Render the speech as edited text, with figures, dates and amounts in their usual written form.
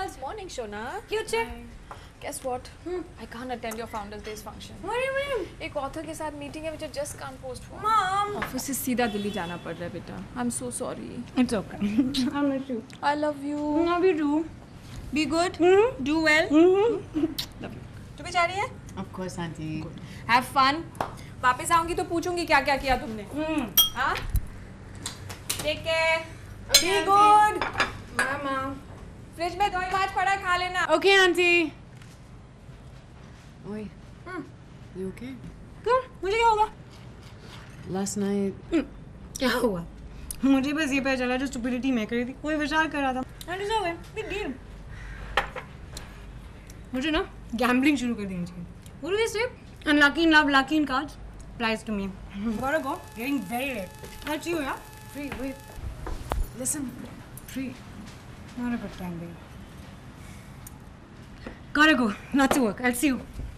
tomorrow's morning, Shona. Future. Guess what? I can't attend your Founders Day's function. What do you mean? Ek author ke saath meeting hai which I just can't postpone. Mom! Office se seedha Delhi jana pad raha hai, beta. I'm so sorry. It's okay. I miss you. I love you. Love you too. Be good. Do well. Love you. Tu bhi ja rahi hai? Of course, auntie. Good. Have fun. वापस आऊंगी तो पूछूंगी क्या क्या किया तुमने. हाँ? Take care. Be good. मामा. फ्रिज में दो ही माछ पड़ा खा लेना. Okay, auntie. Oi, you okay? क्यों? मुझे क्या होगा? Last night क्या हुआ? मुझे बस ये पता चला जो stupidity मैं कर रही थी. कोई विचार कर रहा था. And it's over. Big deal. मुझे ना gambling शुरू कर देनी चाहिए. What do you say? Unlucky in love, lucky in cards. Applies to me. Gotta go. Getting very late. I'll see you, yeah. Free. Wait. Listen. Free. Not a good time, baby. Gotta go. Not to work. I'll see you.